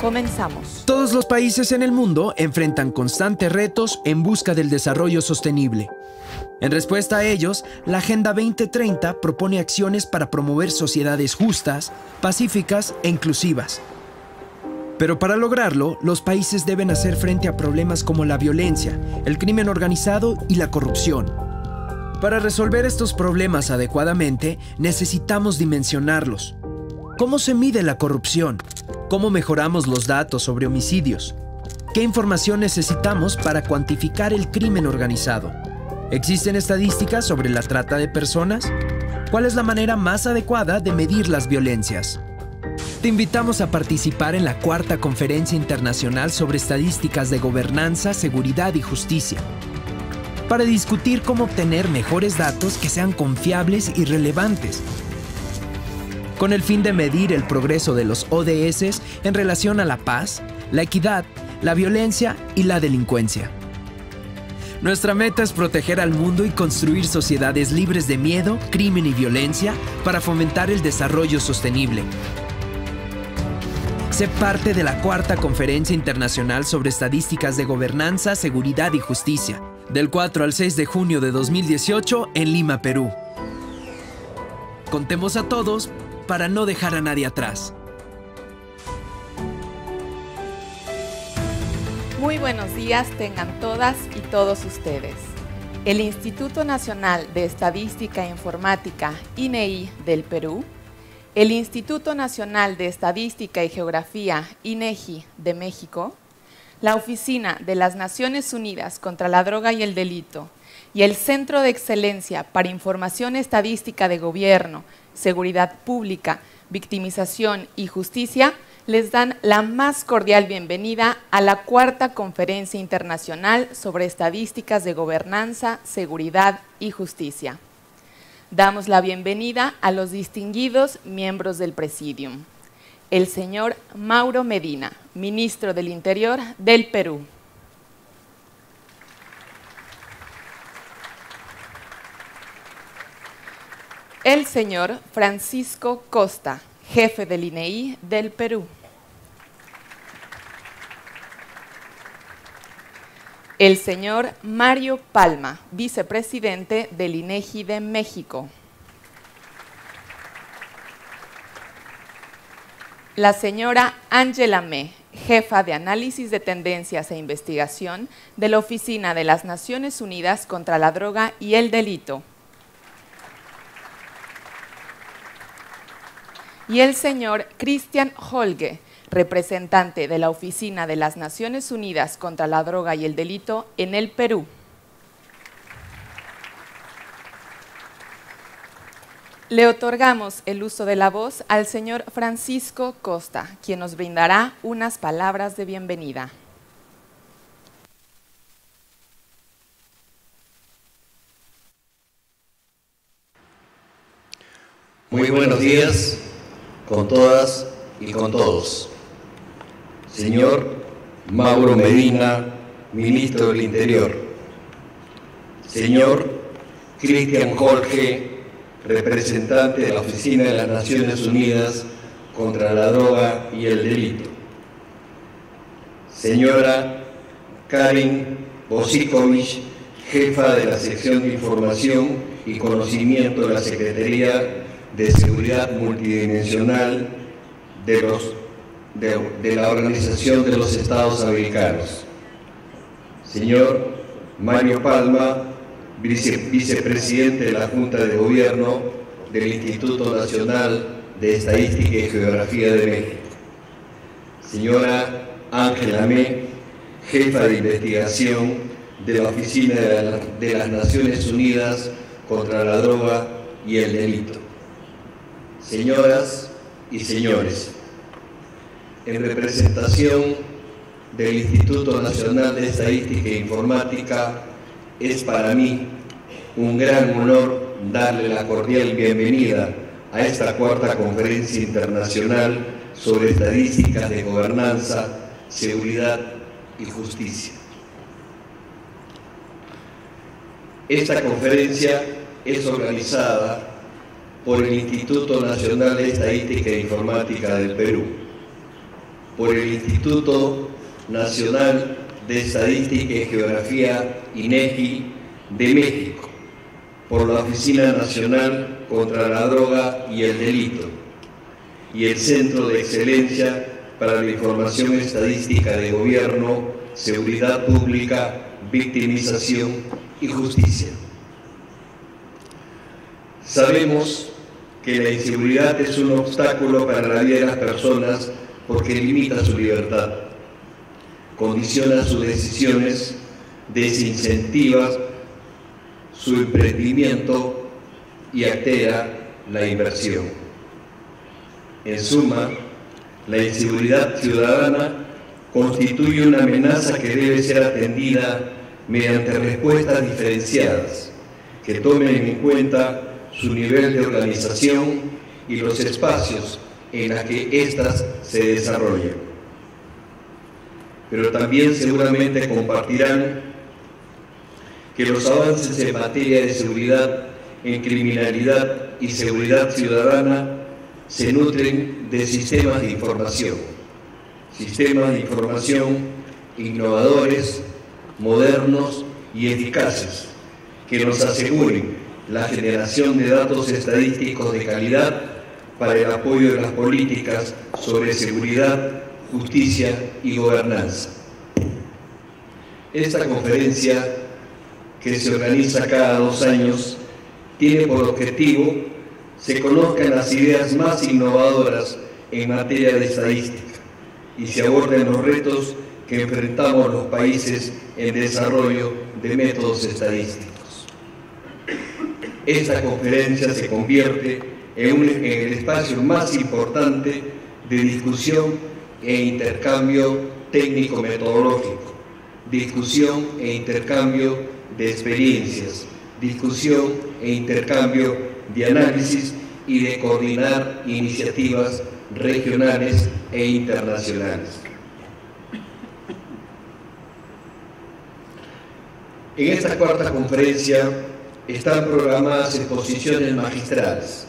Comenzamos. Todos los países en el mundo enfrentan constantes retos en busca del desarrollo sostenible. En respuesta a ellos, la Agenda 2030 propone acciones para promover sociedades justas, pacíficas e inclusivas. Pero para lograrlo, los países deben hacer frente a problemas como la violencia, el crimen organizado y la corrupción. Para resolver estos problemas adecuadamente, necesitamos dimensionarlos. ¿Cómo se mide la corrupción? ¿Cómo mejoramos los datos sobre homicidios? ¿Qué información necesitamos para cuantificar el crimen organizado? ¿Existen estadísticas sobre la trata de personas? ¿Cuál es la manera más adecuada de medir las violencias? Te invitamos a participar en la Cuarta Conferencia Internacional sobre Estadísticas de Gobernanza, Seguridad y Justicia, para discutir cómo obtener mejores datos que sean confiables y relevantes, con el fin de medir el progreso de los ODS en relación a la paz, la equidad, la violencia y la delincuencia. Nuestra meta es proteger al mundo y construir sociedades libres de miedo, crimen y violencia para fomentar el desarrollo sostenible. Sé parte de la Cuarta Conferencia Internacional sobre Estadísticas de Gobernanza, Seguridad y Justicia, del 4 al 6 de junio de 2018 en Lima, Perú. Contemos a todos para no dejar a nadie atrás. Muy buenos días tengan todas y todos ustedes. El Instituto Nacional de Estadística e Informática, INEI, del Perú, el Instituto Nacional de Estadística y Geografía, INEGI, de México, la Oficina de las Naciones Unidas contra la Droga y el Delito y el Centro de Excelencia para Información Estadística de Gobierno, Seguridad Pública, Victimización y Justicia les dan la más cordial bienvenida a la Cuarta Conferencia Internacional sobre Estadísticas de Gobernanza, Seguridad y Justicia. Damos la bienvenida a los distinguidos miembros del Presidium. El señor Mauro Medina, ministro del Interior del Perú. El señor Francisco Costa, jefe del INEI del Perú. El señor Mario Palma, vicepresidente del INEGI de México. La señora Ángela Mé, jefa de Análisis de Tendencias e Investigación de la Oficina de las Naciones Unidas contra la Droga y el Delito. Y el señor Christian Holtge, representante de la Oficina de las Naciones Unidas contra la Droga y el Delito en el Perú. Le otorgamos el uso de la voz al señor Francisco Costa, quien nos brindará unas palabras de bienvenida. Muy buenos días con todas y con todos. Señor Mauro Medina, ministro del Interior. Señor Christian Holtge, representante de la Oficina de las Naciones Unidas contra la Droga y el Delito. Señora Karin Bojsikovic, jefa de la Sección de Información y Conocimiento de la Secretaría de Seguridad Multidimensional de la Organización de los Estados Americanos. Señor Mario Palma, vicepresidente de la Junta de Gobierno del Instituto Nacional de Estadística y Geografía de México. Señora Ángela Amé, jefa de investigación de la Oficina de las Naciones Unidas contra la Droga y el Delito. Señoras y señores, en representación del Instituto Nacional de Estadística e Informática, es para mí un gran honor darle la cordial bienvenida a esta Cuarta Conferencia Internacional sobre Estadísticas de Gobernanza, Seguridad y Justicia. Esta conferencia es organizada por el Instituto Nacional de Estadística e Informática del Perú, por el Instituto Nacional de Estadística y Geografía, INEGI, de México, por la Oficina Nacional contra la Droga y el Delito, y el Centro de Excelencia para la Información Estadística de Gobierno, Seguridad Pública, Victimización y Justicia. Sabemos que la inseguridad es un obstáculo para la vida de las personas porque limita su libertad, condiciona sus decisiones, desincentiva su emprendimiento y altera la inversión. En suma, la inseguridad ciudadana constituye una amenaza que debe ser atendida mediante respuestas diferenciadas, que tomen en cuenta su nivel de organización y los espacios en los que éstas se desarrollan. Pero también seguramente compartirán que los avances en materia de seguridad, en criminalidad y seguridad ciudadana se nutren de sistemas de información. Sistemas de información innovadores, modernos y eficaces, que nos aseguren la generación de datos estadísticos de calidad para el apoyo de las políticas sobre seguridad, justicia y gobernanza. Esta conferencia, que se organiza cada 2 años, tiene por objetivo se conozcan las ideas más innovadoras en materia de estadística y se aborden los retos que enfrentamos los países en desarrollo de métodos estadísticos. Esta conferencia se convierte en el espacio más importante de discusión e intercambio técnico-metodológico, discusión e intercambio de experiencias, discusión e intercambio de análisis y de coordinar iniciativas regionales e internacionales. En esta 4ª conferencia están programadas exposiciones magistrales,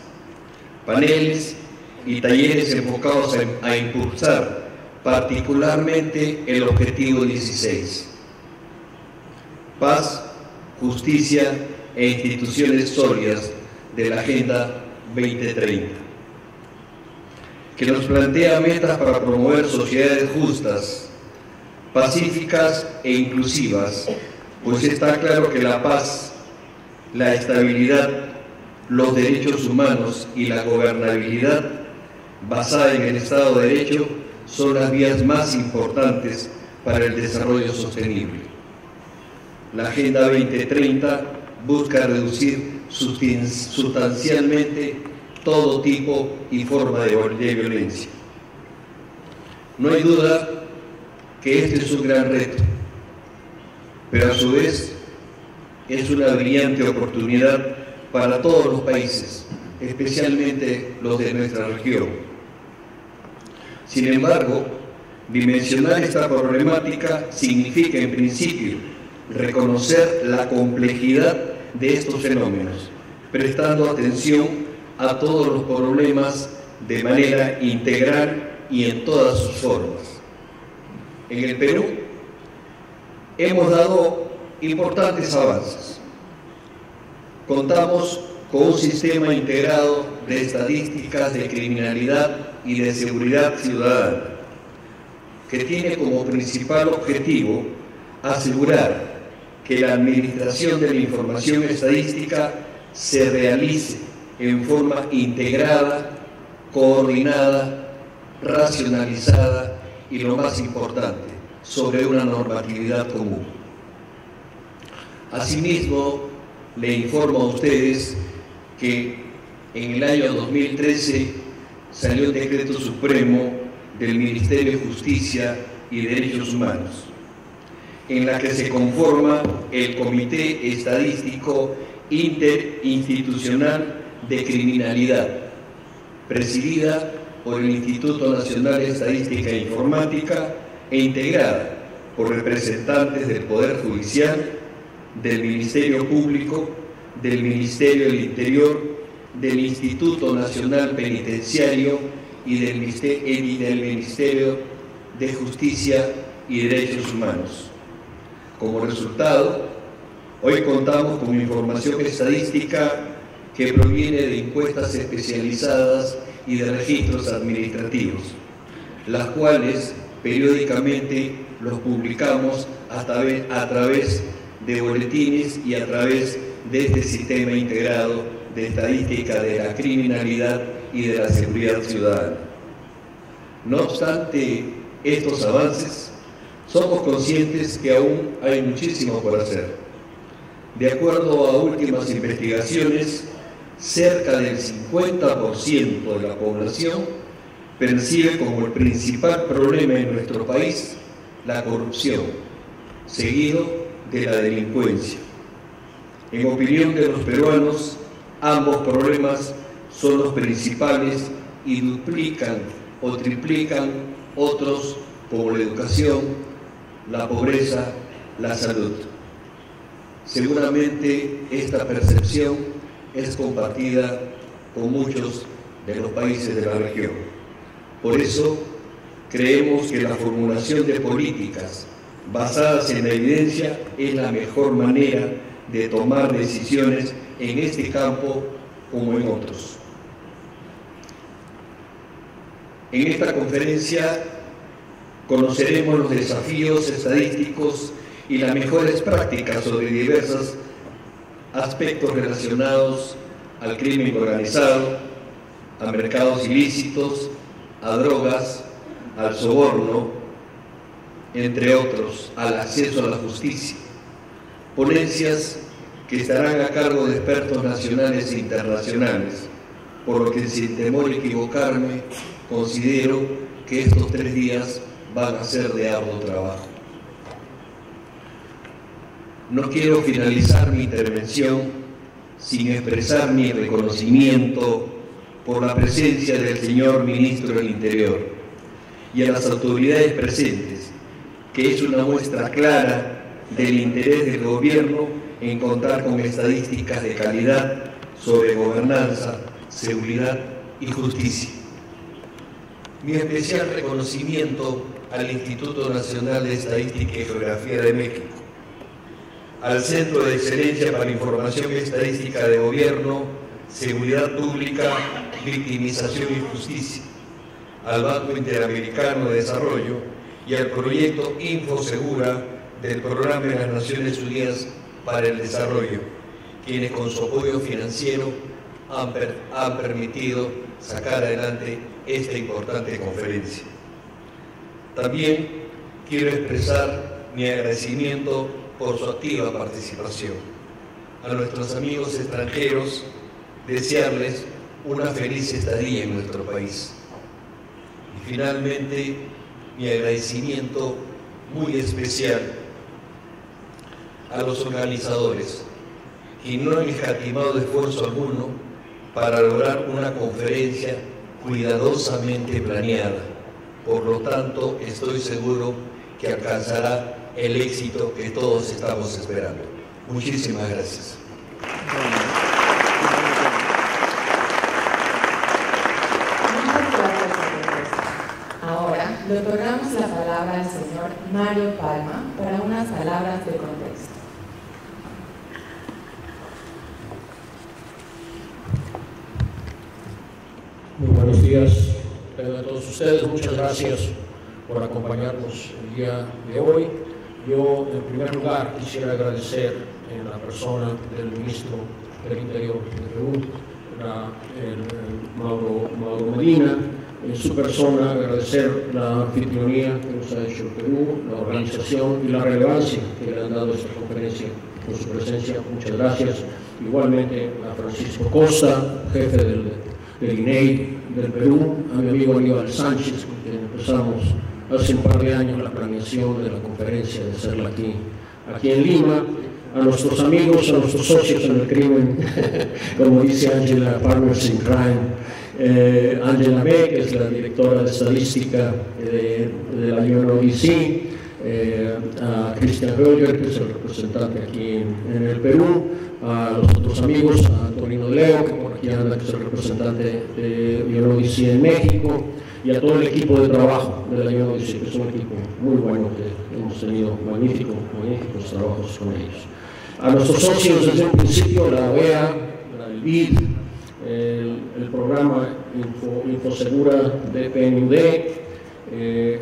paneles y talleres enfocados a impulsar particularmente el objetivo 16, paz, justicia e instituciones sólidas de la Agenda 2030, que nos plantea metas para promover sociedades justas, pacíficas e inclusivas, pues está claro que la paz, la estabilidad, los derechos humanos y la gobernabilidad basada en el Estado de Derecho son las vías más importantes para el desarrollo sostenible. La Agenda 2030 busca reducir sustancialmente todo tipo y forma de violencia. No hay duda que este es un gran reto, pero a su vez es una brillante oportunidad para todos los países, especialmente los de nuestra región. Sin embargo, dimensionar esta problemática significa, en principio, reconocer la complejidad de estos fenómenos, prestando atención a todos los problemas de manera integral y en todas sus formas. En el Perú hemos dado importantes avances. Contamos con un sistema integrado de estadísticas de criminalidad y de seguridad ciudadana, que tiene como principal objetivo asegurar que la administración de la información estadística se realice en forma integrada, coordinada, racionalizada y, lo más importante, sobre una normatividad común. Asimismo, le informo a ustedes que en el año 2013 salió el decreto supremo del Ministerio de Justicia y Derechos Humanos, en la que se conforma el Comité Estadístico Interinstitucional de Criminalidad, presidida por el Instituto Nacional de Estadística e Informática e integrada por representantes del Poder Judicial, del Ministerio Público, del Ministerio del Interior, del Instituto Nacional Penitenciario y del Ministerio de Justicia y Derechos Humanos. Como resultado, hoy contamos con información estadística que proviene de encuestas especializadas y de registros administrativos, las cuales periódicamente los publicamos a través de boletines y a través de este sistema integrado de estadística de la criminalidad y de la seguridad ciudadana. No obstante estos avances, somos conscientes que aún hay muchísimo por hacer. De acuerdo a últimas investigaciones, cerca del 50% de la población percibe como el principal problema en nuestro país la corrupción, seguido de la delincuencia. En opinión de los peruanos, ambos problemas son los principales y duplican o triplican otros como la educación, la pobreza, la salud. Seguramente esta percepción es compartida con muchos de los países de la región. Por eso, creemos que la formulación de políticas basadas en la evidencia es la mejor manera de tomar decisiones en este campo como en otros. En esta conferencia conoceremos los desafíos estadísticos y las mejores prácticas sobre diversos aspectos relacionados al crimen organizado, a mercados ilícitos, a drogas, al soborno, entre otros, al acceso a la justicia. Ponencias que estarán a cargo de expertos nacionales e internacionales, por lo que, sin temor a equivocarme, considero que estos 3 días van a ser de arduo trabajo. No quiero finalizar mi intervención sin expresar mi reconocimiento por la presencia del señor Ministro del Interior y a las autoridades presentes, que es una muestra clara del interés del gobierno en contar con estadísticas de calidad sobre gobernanza, seguridad y justicia. Mi especial reconocimiento al Instituto Nacional de Estadística y Geografía de México, al Centro de Excelencia para Información y Estadística de Gobierno, Seguridad Pública, Victimización y Justicia, al Banco Interamericano de Desarrollo y al proyecto Infosegura del Programa de las Naciones Unidas para el Desarrollo, quienes con su apoyo financiero han permitido sacar adelante esta importante conferencia. También quiero expresar mi agradecimiento por su activa participación. A nuestros amigos extranjeros, desearles una feliz estadía en nuestro país. Y finalmente, mi agradecimiento muy especial a los organizadores, que no han escatimado esfuerzo alguno para lograr una conferencia cuidadosamente planeada. Por lo tanto, estoy seguro que alcanzará el éxito que todos estamos esperando. Muchísimas gracias. Muchas gracias, señores. Ahora le otorgamos la palabra al señor Mario Palma para unas palabras de contexto. Muy buenos días a todos ustedes. Muchas gracias por acompañarnos el día de hoy. Yo, en primer lugar, quisiera agradecer en la persona del Ministro del Interior de Perú, Mauro Medina, en su persona agradecer la anfitrionía que nos ha hecho Perú, la organización y la relevancia que le han dado a esta conferencia con su presencia. Muchas gracias. Igualmente a Francisco Costa, jefe del INEI del Perú, a mi amigo Aníbal Sánchez, con quien empezamos hace un par de años la planeación de la conferencia, de hacerla aquí en Lima, a nuestros amigos, a nuestros socios en el crimen, como dice Ángela, Partners in Crime, Ángela Mé, que es la directora de Estadística de la UNOVICI, a Christian Berger, que es el representante aquí en el Perú, a los otros amigos, a Antonio León, que por aquí anda, que es el representante de UNOVICI en México, y a todo el equipo de trabajo de la UNOVICI, que es un equipo muy bueno, que hemos tenido magníficos trabajos con ellos. A nuestros socios desde un principio, la OEA, el BID, el programa Infosegura de PNUD,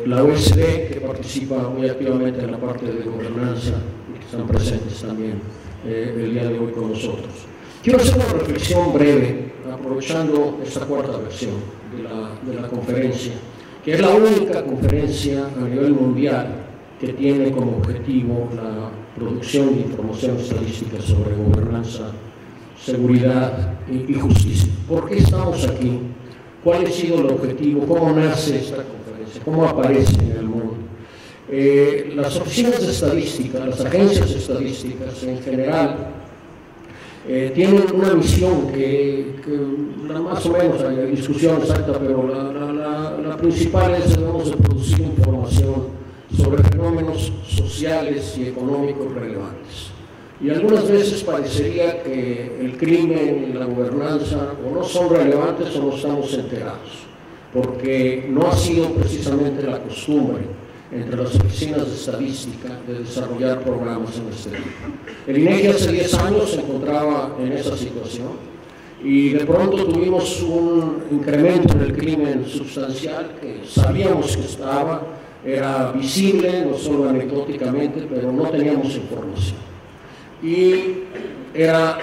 la OECD, que participa muy activamente en la parte de gobernanza y que están presentes también el día de hoy con nosotros. Quiero hacer una reflexión breve, aprovechando esta cuarta versión de la conferencia, que es la única conferencia a nivel mundial que tiene como objetivo la producción de información estadística sobre gobernanza, seguridad y justicia. ¿Por qué estamos aquí? ¿Cuál ha sido el objetivo? ¿Cómo nace esta conferencia? ¿Cómo aparece en el mundo? Las oficinas de estadística, las agencias estadísticas en general, tienen una misión que más o menos hay discusión exacta, pero la principal es que debemos de producir información sobre fenómenos sociales y económicos relevantes. Y algunas veces parecería que el crimen y la gobernanza o no son relevantes o no estamos enterados, porque no ha sido precisamente la costumbre entre las oficinas de estadística de desarrollar programas en este tipo. El INEGI hace 10 años se encontraba en esa situación y de pronto tuvimos un incremento en el crimen sustancial que sabíamos que estaba, era visible, no solo anecdóticamente, pero no teníamos información. Y era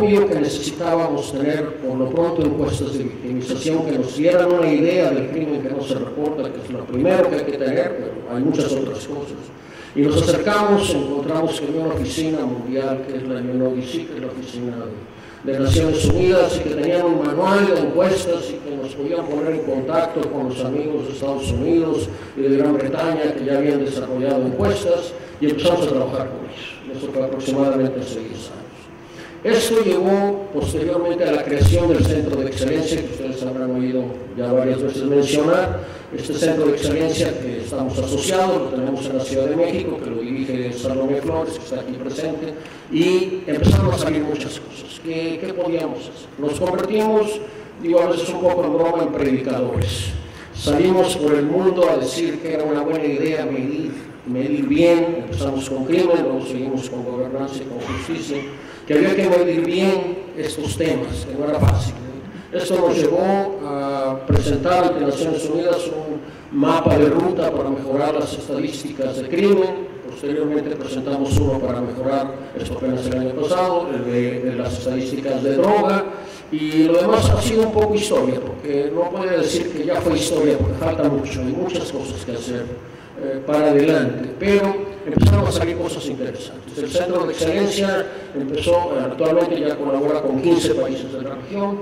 obvio que necesitábamos tener por lo pronto encuestas de victimización que nos dieran una idea del crimen que no se reporta, que es lo primero que hay que tener, pero hay muchas otras cosas. Y nos acercamos, encontramos que hay una oficina mundial, que es la UNODC, que es la oficina de Naciones Unidas, y que tenían un manual de encuestas y que nos podían poner en contacto con los amigos de Estados Unidos y de Gran Bretaña que ya habían desarrollado encuestas, y empezamos a trabajar con ellos. Eso fue aproximadamente hace 10 años. Esto llevó posteriormente a la creación del Centro de Excelencia, que ustedes habrán oído ya varias veces mencionar. Este Centro de Excelencia que estamos asociados, lo tenemos en la Ciudad de México, que lo dirige Salomé Flores, que está aquí presente, y empezaron a salir muchas cosas. ¿Qué podíamos hacer? Nos convertimos, digo a veces un poco en broma, en predicadores. Salimos por el mundo a decir que era una buena idea medir bien, empezamos con crimen, luego seguimos con gobernanza y con justicia, que había que medir bien estos temas, que no era fácil. Esto nos llevó a presentar ante Naciones Unidas un mapa de ruta para mejorar las estadísticas de crimen. Posteriormente presentamos uno para mejorar, esto apenas el año pasado, de las estadísticas de droga. Y lo demás ha sido un poco historia, porque no puede decir que ya fue historia, porque falta mucho, hay muchas cosas que hacer para adelante. Pero empezaron a salir cosas interesantes. El Centro de Excelencia empezó, actualmente ya colabora con 15 países de la región.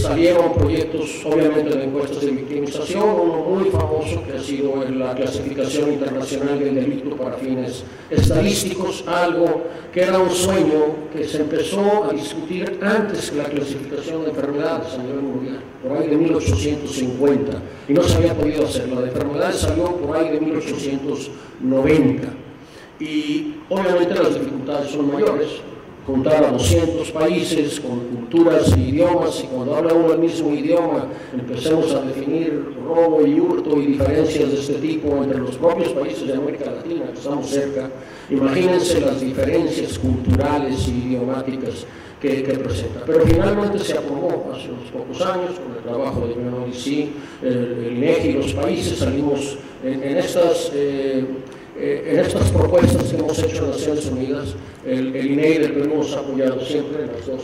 Salieron proyectos, obviamente, de encuestas de victimización, uno muy famoso que ha sido la clasificación internacional del delito para fines estadísticos, algo que era un sueño que se empezó a discutir antes que la clasificación de enfermedades a nivel mundial, por ahí de 1850, y no se había podido hacer. La de enfermedades salió por ahí de 1890, y obviamente las dificultades son mayores. Juntar a 200 países con culturas e idiomas, y cuando habla uno el mismo idioma empecemos a definir robo y hurto y diferencias de este tipo entre los propios países de América Latina, que estamos cerca. Imagínense las diferencias culturales y idiomáticas que presenta. Pero finalmente se aprobó hace unos pocos años con el trabajo de UNODC, el INEGI y los países. Salimos en estas propuestas que hemos hecho en Naciones Unidas. El INEI del Perú nos ha apoyado siempre en las dos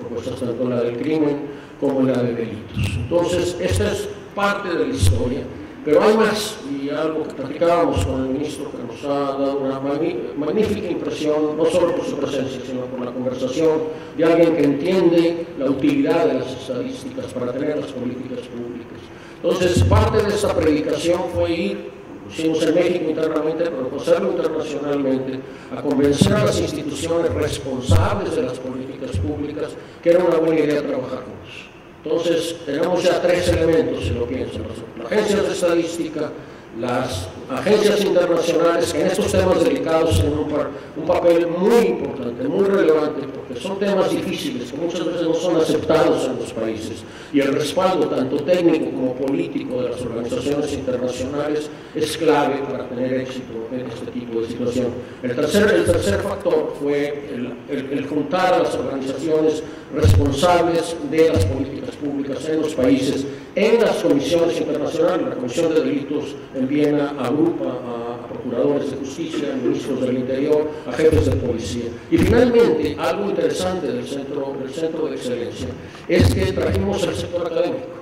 propuestas, tanto la del crimen como la de delitos. Entonces, esta es parte de la historia, pero hay más, y algo que platicábamos con el ministro, que nos ha dado una magnífica impresión, no solo por su presencia, sino por la conversación de alguien que entiende la utilidad de las estadísticas para tener las políticas públicas. Entonces, parte de esa predicación fue ir, hicimos en México internamente, pero hacerlo internacionalmente, a convencer a las instituciones responsables de las políticas públicas que era una buena idea trabajar con ellos. Entonces, tenemos ya tres elementos, si lo piensan: las agencias de estadística, las agencias internacionales, que en estos temas delicados tienen un papel muy importante, muy relevante, porque porque son temas difíciles que muchas veces no son aceptados en los países, y el respaldo tanto técnico como político de las organizaciones internacionales es clave para tener éxito en este tipo de situación. El tercer factor fue el juntar a las organizaciones responsables de las políticas públicas en los países, en las comisiones internacionales. La Comisión de Delitos en Viena agrupa a procuradores de justicia, ministros del interior, a jefes de policía. Y finalmente, algo interesante del centro de excelencia es que trajimos al sector académico.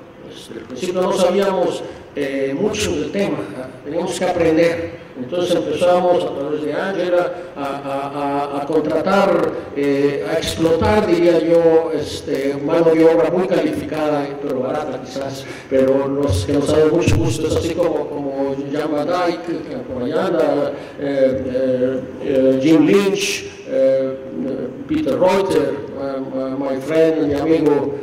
Al principio no sabíamos mucho del tema, teníamos que aprender. Entonces empezamos a través de Ángela a contratar, a explotar, diría yo, mano de obra muy calificada, pero barata quizás, pero que nos da mucho gusto. Es así como Jamal Dike, por allá anda, Jim Lynch, Peter Reuter, my friend, mi amigo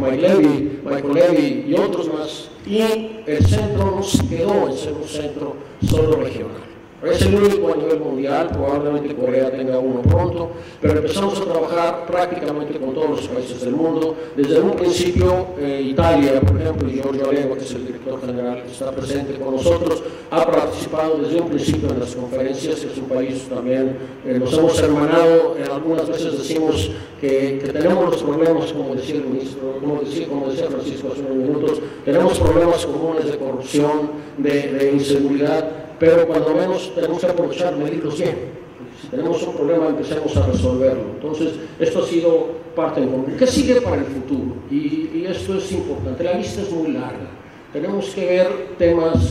Michael Levy y otros más. Y el centro no se quedó en ser un centro solo regional. Es el único a nivel mundial, probablemente Corea tenga uno pronto, pero empezamos a trabajar prácticamente con todos los países del mundo. Desde un principio, Italia, por ejemplo, y Giorgio Alegre, que es el director general que está presente con nosotros, ha participado desde un principio en las conferencias, que es un país también, nos hemos hermanado. Algunas veces decimos que tenemos los problemas, como decía el ministro, como decía Francisco hace unos minutos, tenemos problemas comunes de corrupción, de inseguridad, pero cuando menos tenemos que aprovechar, medirlos bien. Si tenemos un problema, empecemos a resolverlo. Entonces, esto ha sido parte del común. ¿Qué sigue para el futuro? Y esto es importante. La lista es muy larga. Tenemos que ver temas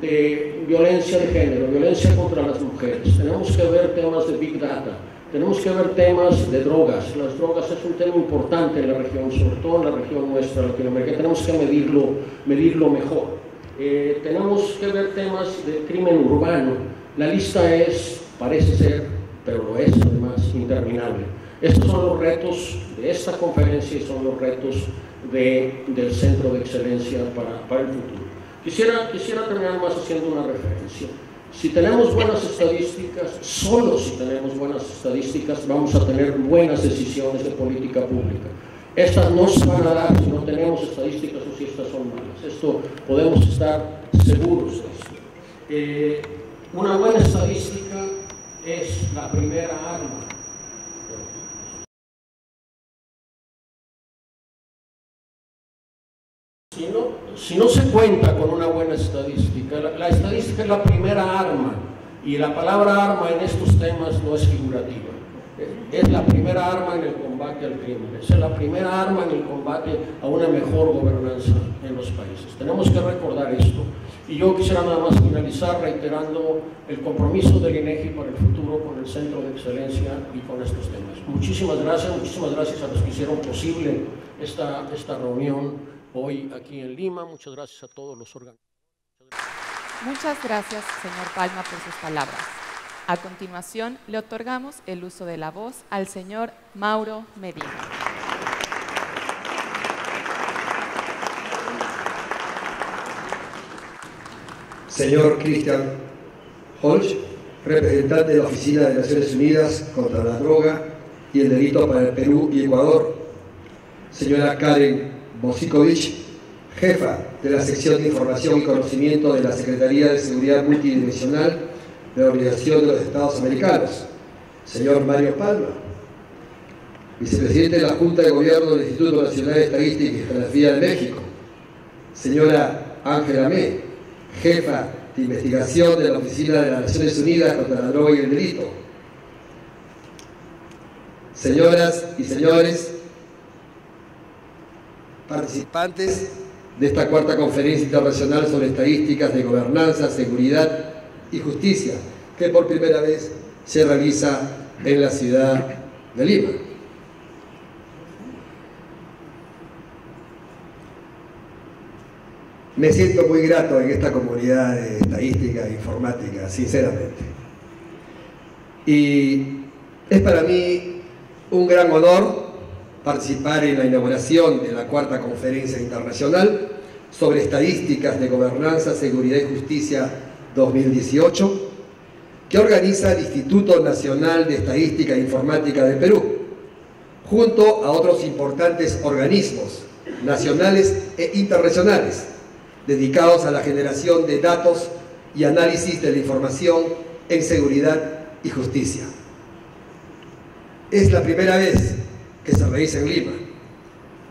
de violencia de género, violencia contra las mujeres. Tenemos que ver temas de Big Data. Tenemos que ver temas de drogas. Las drogas es un tema importante en la región, sobre todo en la región nuestra, Latinoamérica. Tenemos que medirlo mejor. Tenemos que ver temas de crimen urbano. La lista es, parece ser, pero lo es además, interminable. Estos son los retos de esta conferencia y son los retos del Centro de Excelencia para el futuro. Quisiera terminar más haciendo una referencia. Si tenemos buenas estadísticas, solo si tenemos buenas estadísticas, vamos a tener buenas decisiones de política pública. Estas no se van a dar si no tenemos estadísticas o si estas son malas. Esto podemos estar seguros de esto. Una buena estadística es la primera arma. Si no se cuenta con una buena estadística, la estadística es la primera arma, y la palabra arma en estos temas no es figurativa. Es la primera arma en el combate al crimen, es la primera arma en el combate a una mejor gobernanza en los países. Tenemos que recordar esto. Y yo quisiera nada más finalizar reiterando el compromiso del INEGI para el futuro con el Centro de Excelencia y con estos temas. Muchísimas gracias a los que hicieron posible esta reunión hoy aquí en Lima. Muchas gracias a todos los organizadores. Muchas gracias, señor Palma, por sus palabras. A continuación, le otorgamos el uso de la voz al señor Mauro Medina. Señor Christian Holtge, representante de la Oficina de Naciones Unidas contra la Droga y el Delito para el Perú y Ecuador. Señora Karin Bojsikovic, jefa de la Sección de Información y Conocimiento de la Secretaría de Seguridad Multidimensional de la Organización de los Estados Americanos. Señor Mario Palma, vicepresidente de la Junta de Gobierno del Instituto Nacional de Estadística y Geografía de México. Señora Ángela Amé, jefa de investigación de la Oficina de las Naciones Unidas contra la Droga y el Delito. Señoras y señores, participantes de esta cuarta conferencia internacional sobre estadísticas de gobernanza, seguridad y justicia, que por primera vez se realiza en la ciudad de Lima. Me siento muy grato en esta comunidad de estadística e informática, sinceramente. Y es para mí un gran honor participar en la inauguración de la cuarta conferencia internacional sobre estadísticas de gobernanza, seguridad y justicia 2018, que organiza el Instituto Nacional de Estadística e Informática de Perú, junto a otros importantes organismos nacionales e internacionales dedicados a la generación de datos y análisis de la información en seguridad y justicia. Es la primera vez que se realiza en Lima,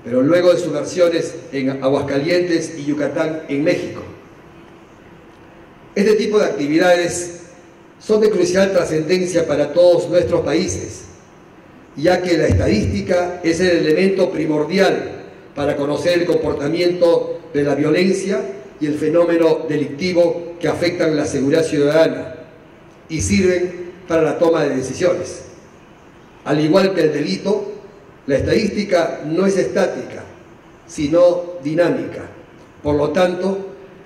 pero luego de sus versiones en Aguascalientes y Yucatán en México. Este tipo de actividades son de crucial trascendencia para todos nuestros países, ya que la estadística es el elemento primordial para conocer el comportamiento de la violencia y el fenómeno delictivo que afectan la seguridad ciudadana y sirven para la toma de decisiones. Al igual que el delito, la estadística no es estática, sino dinámica. Por lo tanto,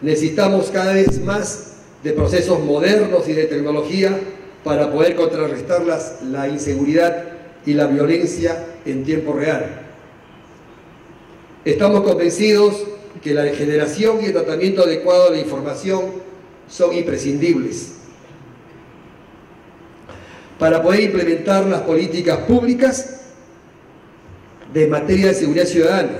necesitamos cada vez más de procesos modernos y de tecnología para poder contrarrestar la inseguridad y la violencia en tiempo real. Estamos convencidos que la generación y el tratamiento adecuado de la información son imprescindibles para poder implementar las políticas públicas de materia de seguridad ciudadana.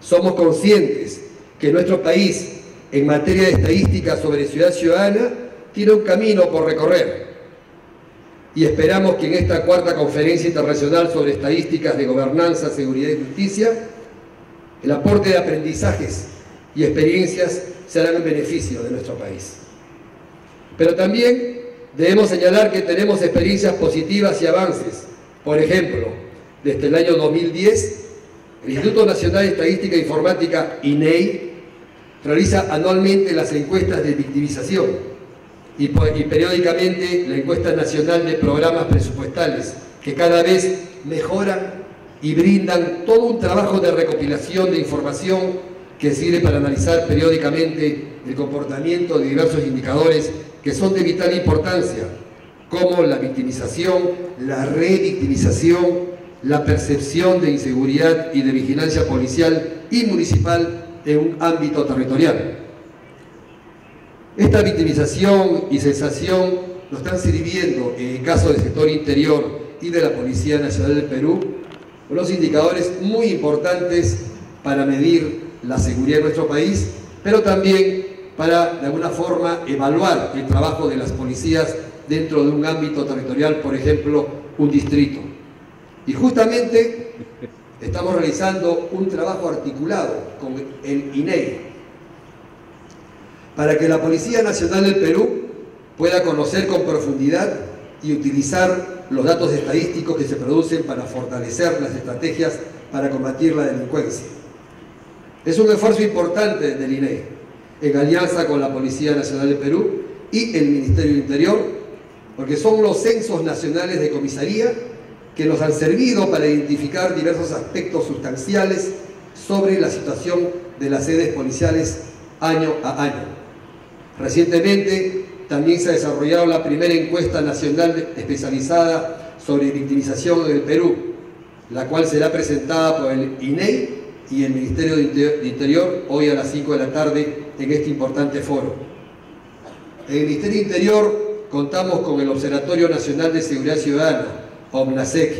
Somos conscientes que nuestro país, en materia de estadísticas sobre seguridad ciudadana, tiene un camino por recorrer. Y esperamos que en esta cuarta conferencia internacional sobre estadísticas de gobernanza, seguridad y justicia, el aporte de aprendizajes y experiencias serán en beneficio de nuestro país. Pero también debemos señalar que tenemos experiencias positivas y avances. Por ejemplo, desde el año 2010, el Instituto Nacional de Estadística e Informática, INEI, realiza anualmente las encuestas de victimización y periódicamente la encuesta nacional de programas presupuestales, que cada vez mejoran y brindan todo un trabajo de recopilación de información que sirve para analizar periódicamente el comportamiento de diversos indicadores que son de vital importancia, como la victimización, la revictimización, la percepción de inseguridad y de vigilancia policial y municipal en un ámbito territorial. Esta victimización y sensación nos están sirviendo, en el caso del sector interior y de la Policía Nacional del Perú, unos indicadores muy importantes para medir la seguridad de nuestro país, pero también para, de alguna forma, evaluar el trabajo de las policías dentro de un ámbito territorial, por ejemplo, un distrito. Y justamente estamos realizando un trabajo articulado con el INEI, para que la Policía Nacional del Perú pueda conocer con profundidad y utilizar los datos estadísticos que se producen para fortalecer las estrategias para combatir la delincuencia. Es un esfuerzo importante del INEI, en alianza con la Policía Nacional del Perú y el Ministerio del Interior, porque son los censos nacionales de comisaría que nos han servido para identificar diversos aspectos sustanciales sobre la situación de las sedes policiales año a año. Recientemente también se ha desarrollado la primera encuesta nacional especializada sobre victimización en el Perú, la cual será presentada por el INEI y el Ministerio de Interior hoy a las 5 de la tarde en este importante foro. En el Ministerio de Interior contamos con el Observatorio Nacional de Seguridad Ciudadana, ONASEC,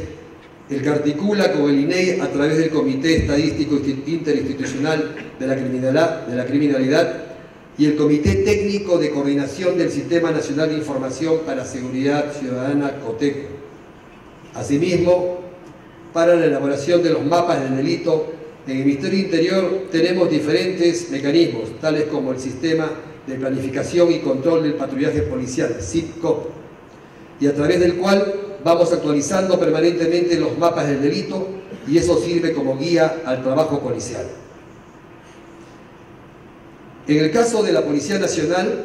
el que articula con el INEI a través del Comité Estadístico Interinstitucional de la Criminalidad y el Comité Técnico de Coordinación del Sistema Nacional de Información para Seguridad Ciudadana, COTECO. Asimismo, para la elaboración de los mapas del delito, en el Ministerio Interior tenemos diferentes mecanismos, tales como el Sistema de Planificación y Control del Patrullaje Policial, SIPCOP, y a través del cual vamos actualizando permanentemente los mapas del delito y eso sirve como guía al trabajo policial. En el caso de la Policía Nacional,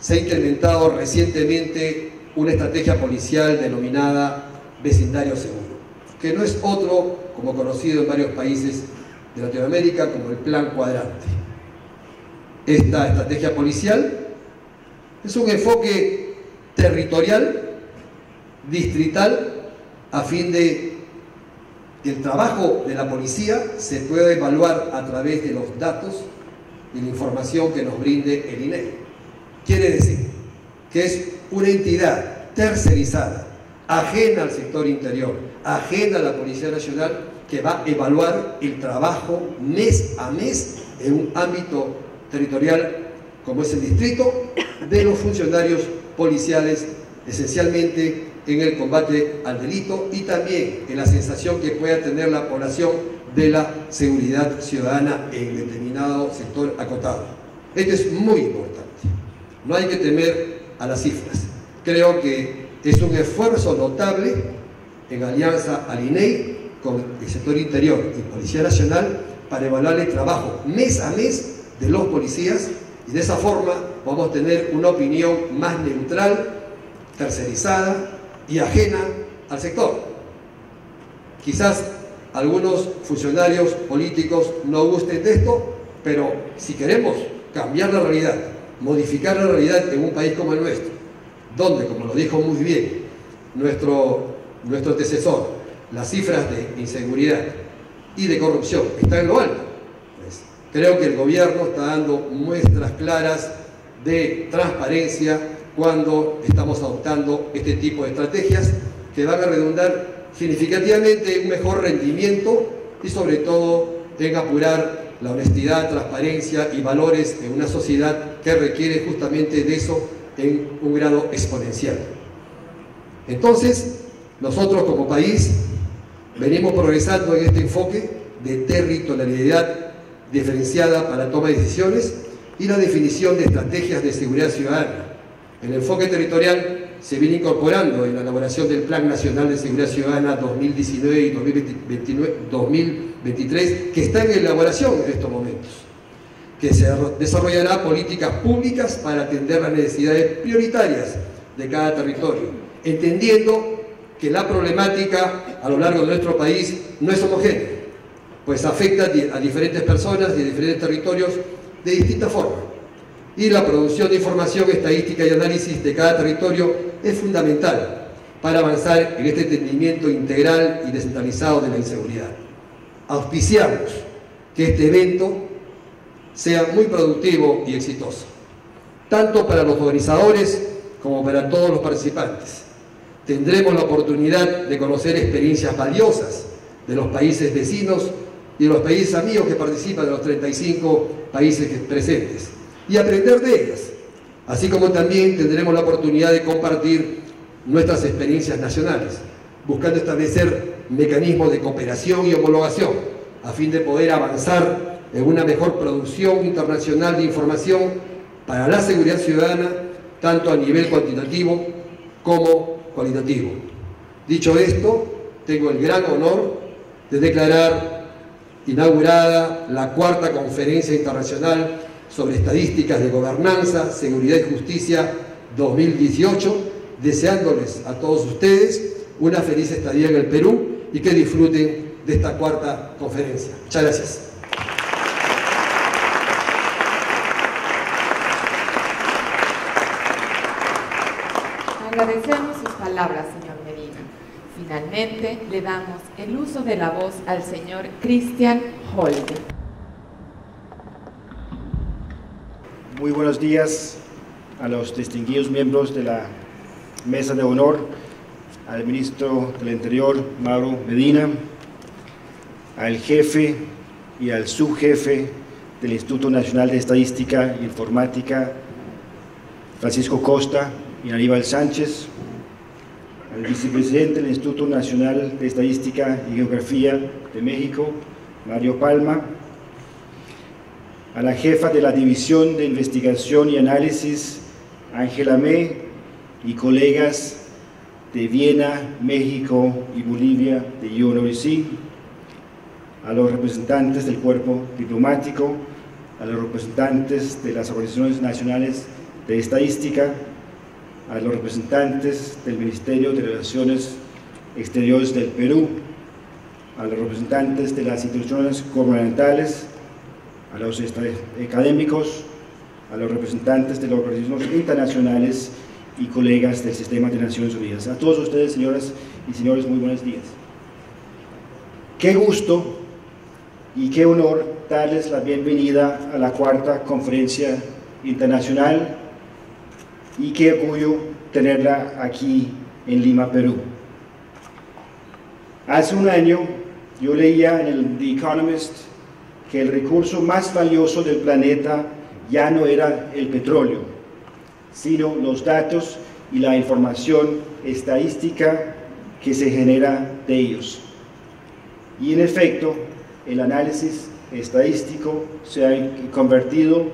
se ha implementado recientemente una estrategia policial denominada Vecindario Seguro, que no es otro, como conocido en varios países de Latinoamérica, como el Plan Cuadrante. Esta estrategia policial es un enfoque territorial, distrital, a fin de que el trabajo de la policía se pueda evaluar a través de los datos y la información que nos brinde el INEI. Quiere decir que es una entidad tercerizada ajena al sector interior, ajena a la Policía Nacional, que va a evaluar el trabajo mes a mes en un ámbito territorial como es el distrito, de los funcionarios policiales, esencialmente en el combate al delito y también en la sensación que pueda tener la población de la seguridad ciudadana en determinado sector acotado. Esto es muy importante. No hay que temer a las cifras. Creo que es un esfuerzo notable en alianza al INEI con el sector interior y Policía Nacional para evaluar el trabajo mes a mes de los policías, y de esa forma vamos a tener una opinión más neutral, tercerizada y ajena al sector. Quizás algunos funcionarios políticos no gusten de esto, pero si queremos cambiar la realidad, modificar la realidad en un país como el nuestro, donde, como lo dijo muy bien nuestro antecesor, las cifras de inseguridad y de corrupción están en lo alto, pues creo que el gobierno está dando muestras claras de transparencia cuando estamos adoptando este tipo de estrategias que van a redundar significativamente en un mejor rendimiento y sobre todo en apurar la honestidad, transparencia y valores en una sociedad que requiere justamente de eso en un grado exponencial. Entonces, nosotros como país venimos progresando en este enfoque de territorialidad diferenciada para toma de decisiones y la definición de estrategias de seguridad ciudadana. El enfoque territorial se viene incorporando en la elaboración del Plan Nacional de Seguridad Ciudadana 2019 y 2023, que está en elaboración en estos momentos, que se desarrollará políticas públicas para atender las necesidades prioritarias de cada territorio, entendiendo que la problemática a lo largo de nuestro país no es homogénea, pues afecta a diferentes personas y a diferentes territorios de distintas formas. Y la producción de información estadística y análisis de cada territorio es fundamental para avanzar en este entendimiento integral y descentralizado de la inseguridad. Auspiciamos que este evento sea muy productivo y exitoso, tanto para los organizadores como para todos los participantes. Tendremos la oportunidad de conocer experiencias valiosas de los países vecinos y de los países amigos que participan, de los 35 países presentes, y aprender de ellas, así como también tendremos la oportunidad de compartir nuestras experiencias nacionales, buscando establecer mecanismos de cooperación y homologación, a fin de poder avanzar en una mejor producción internacional de información para la seguridad ciudadana, tanto a nivel cuantitativo como cualitativo. Dicho esto, tengo el gran honor de declarar inaugurada la cuarta Conferencia Internacional sobre Estadísticas de Gobernanza, Seguridad y Justicia 2018, deseándoles a todos ustedes una feliz estadía en el Perú y que disfruten de esta cuarta conferencia. Muchas gracias. Agradecemos sus palabras, señor Medina. Finalmente, le damos el uso de la voz al señor Christian Holtge. Muy buenos días a los distinguidos miembros de la Mesa de Honor, al Ministro del Interior, Mauro Medina, al jefe y al subjefe del Instituto Nacional de Estadística e Informática, Francisco Costa y Aníbal Sánchez, al vicepresidente del Instituto Nacional de Estadística y Geografía de México, Mario Palma, a la jefa de la División de Investigación y Análisis, Ángela Amé, y colegas de Viena, México y Bolivia de UNOVICI, a los representantes del cuerpo diplomático, a los representantes de las organizaciones nacionales de estadística, a los representantes del Ministerio de Relaciones Exteriores del Perú, a los representantes de las instituciones gubernamentales, a los académicos, a los representantes de los organismos internacionales y colegas del sistema de Naciones Unidas. A todos ustedes, señoras y señores, muy buenos días. Qué gusto y qué honor darles la bienvenida a la cuarta conferencia internacional y qué orgullo tenerla aquí en Lima, Perú. Hace un año yo leía en The Economist que el recurso más valioso del planeta ya no era el petróleo, sino los datos y la información estadística que se genera de ellos. Y en efecto, el análisis estadístico se ha convertido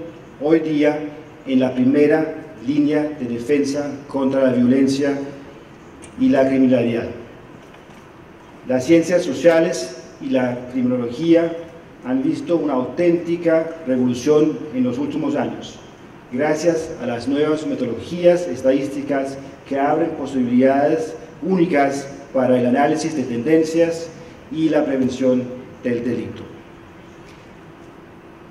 hoy día en la primera línea de defensa contra la violencia y la criminalidad. Las ciencias sociales y la criminología han visto una auténtica revolución en los últimos años, gracias a las nuevas metodologías estadísticas que abren posibilidades únicas para el análisis de tendencias y la prevención del delito.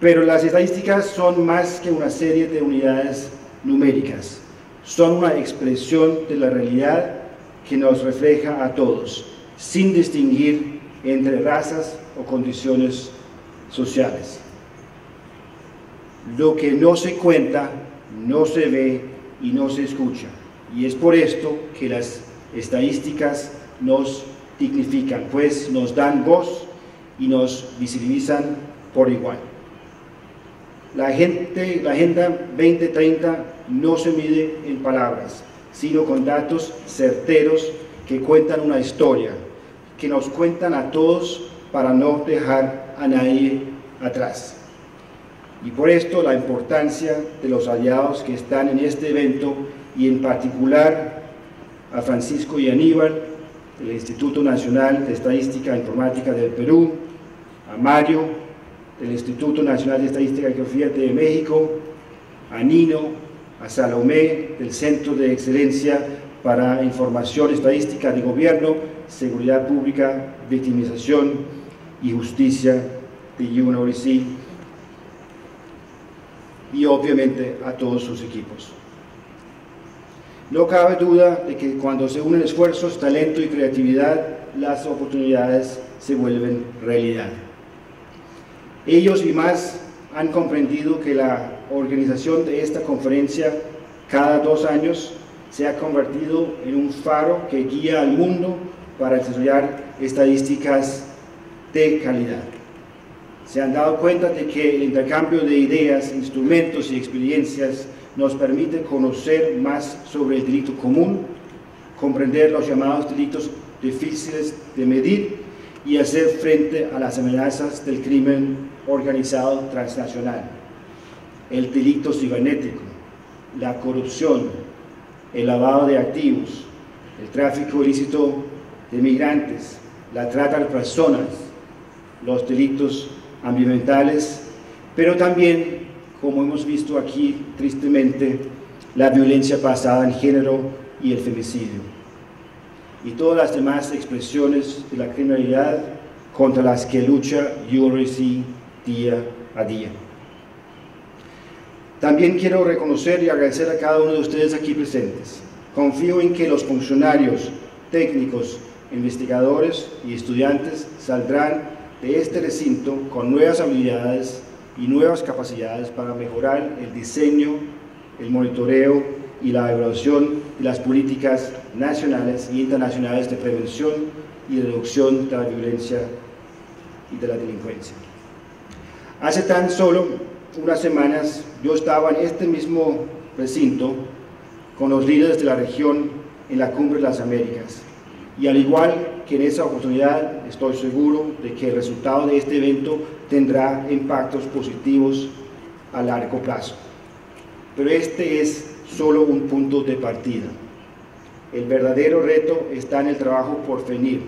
Pero las estadísticas son más que una serie de unidades numéricas, son una expresión de la realidad que nos refleja a todos, sin distinguir entre razas o condiciones sociales. Lo que no se cuenta, no se ve y no se escucha, y es por esto que las estadísticas nos dignifican, pues nos dan voz y nos visibilizan por igual. La Agenda 2030 no se mide en palabras, sino con datos certeros que cuentan una historia, que nos cuentan a todos para no dejar a nadie atrás. Y por esto la importancia de los aliados que están en este evento, y en particular a Francisco y Aníbal, del Instituto Nacional de Estadística e Informática del Perú, a Mario, del Instituto Nacional de Estadística y Geografía de México, a Nino, a Salomé, del Centro de Excelencia para Información Estadística de Gobierno, Seguridad Pública, Victimización y Justicia de UNOVICI, y obviamente a todos sus equipos. No cabe duda de que cuando se unen esfuerzos, talento y creatividad, las oportunidades se vuelven realidad. Ellos y más han comprendido que la organización de esta conferencia cada 2 años se ha convertido en un faro que guía al mundo para desarrollar estadísticas de calidad. Se han dado cuenta de que el intercambio de ideas, instrumentos y experiencias nos permite conocer más sobre el delito común, comprender los llamados delitos difíciles de medir y hacer frente a las amenazas del crimen organizado transnacional, el delito cibernético, la corrupción, el lavado de activos, el tráfico ilícito de migrantes, la trata de personas, los delitos ambientales, pero también, como hemos visto aquí tristemente, la violencia basada en género y el femicidio, y todas las demás expresiones de la criminalidad contra las que lucha UNOVICI día a día. También quiero reconocer y agradecer a cada uno de ustedes aquí presentes. Confío en que los funcionarios, técnicos, investigadores y estudiantes saldrán de este recinto con nuevas habilidades y nuevas capacidades para mejorar el diseño, el monitoreo y la evaluación de las políticas nacionales e internacionales de prevención y reducción de la violencia y de la delincuencia. Hace tan solo unas semanas yo estaba en este mismo recinto con los líderes de la región en la Cumbre de las Américas, y al igual que en esa oportunidad estoy seguro de que el resultado de este evento tendrá impactos positivos a largo plazo. Pero este es solo un punto de partida. El verdadero reto está en el trabajo por venir,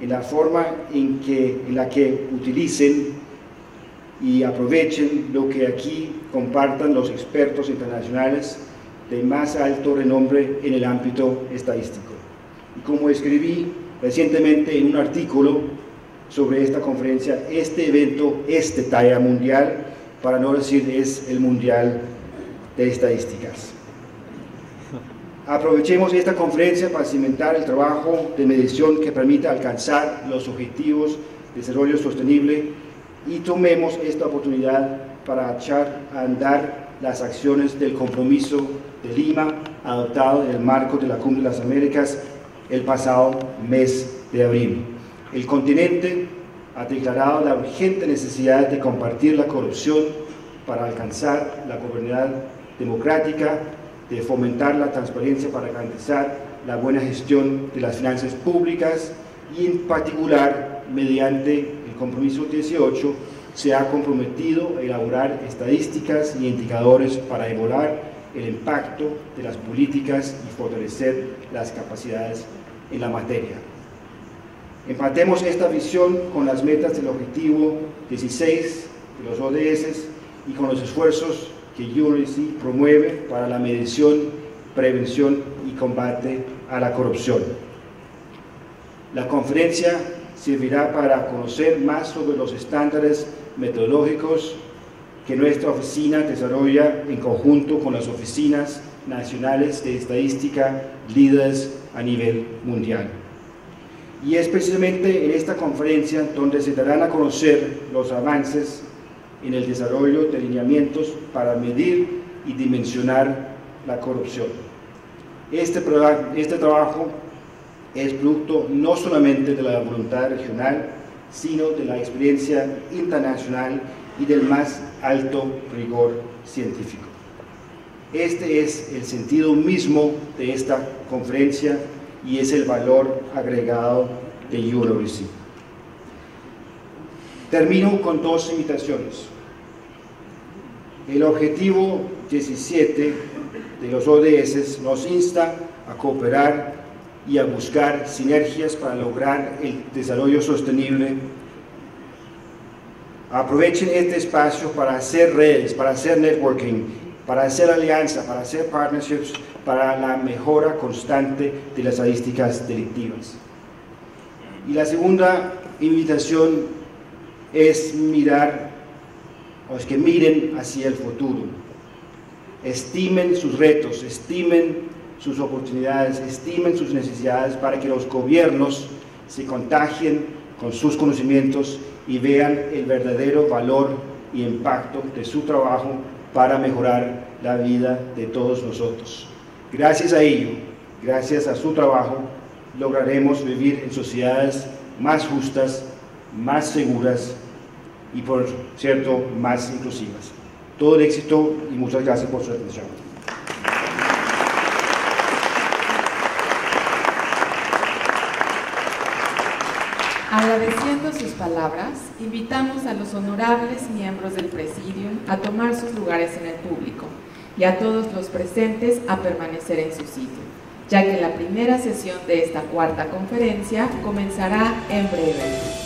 en la forma en la que utilicen y aprovechen lo que aquí compartan los expertos internacionales de más alto renombre en el ámbito estadístico. Y como escribí recientemente en un artículo sobre esta conferencia, este evento es de talla mundial, para no decir es el mundial de estadísticas. Aprovechemos esta conferencia para cimentar el trabajo de medición que permita alcanzar los objetivos de desarrollo sostenible, y tomemos esta oportunidad para echar a andar las acciones del compromiso de Lima adoptado en el marco de la Cumbre de las Américas el pasado mes de abril, El continente ha declarado la urgente necesidad de combatir la corrupción para alcanzar la gobernanza democrática, de fomentar la transparencia para garantizar la buena gestión de las finanzas públicas y, en particular, mediante el compromiso 18, se ha comprometido a elaborar estadísticas y indicadores para evaluar el impacto de las políticas y fortalecer las capacidades en la materia. Empatemos esta visión con las metas del objetivo 16 de los ODS y con los esfuerzos que UNOVICI promueve para la medición, prevención y combate a la corrupción. La conferencia servirá para conocer más sobre los estándares metodológicos que nuestra oficina desarrolla en conjunto con las oficinas nacionales de estadística líderes a nivel mundial. Y es precisamente en esta conferencia donde se darán a conocer los avances en el desarrollo de lineamientos para medir y dimensionar la corrupción. Este trabajo es producto no solamente de la voluntad regional, sino de la experiencia internacional y del más alto rigor científico. Este es el sentido mismo de esta conferencia y es el valor agregado de UNOVICI. Termino con dos invitaciones. El objetivo 17 de los ODS nos insta a cooperar y a buscar sinergias para lograr el desarrollo sostenible. Aprovechen este espacio para hacer redes, para hacer networking, para hacer alianzas, para hacer partnerships, para la mejora constante de las estadísticas delictivas. Y la segunda invitación es que miren hacia el futuro. Estimen sus retos, estimen sus oportunidades, estimen sus necesidades para que los gobiernos se contagien con sus conocimientos y vean el verdadero valor y impacto de su trabajo para mejorar la vida de todos nosotros. Gracias a ello, gracias a su trabajo, lograremos vivir en sociedades más justas, más seguras y, por cierto, más inclusivas. Todo el éxito y muchas gracias por su atención. Agradeciendo sus palabras, invitamos a los honorables miembros del Presidium a tomar sus lugares en el público y a todos los presentes a permanecer en su sitio, ya que la primera sesión de esta cuarta conferencia comenzará en breve.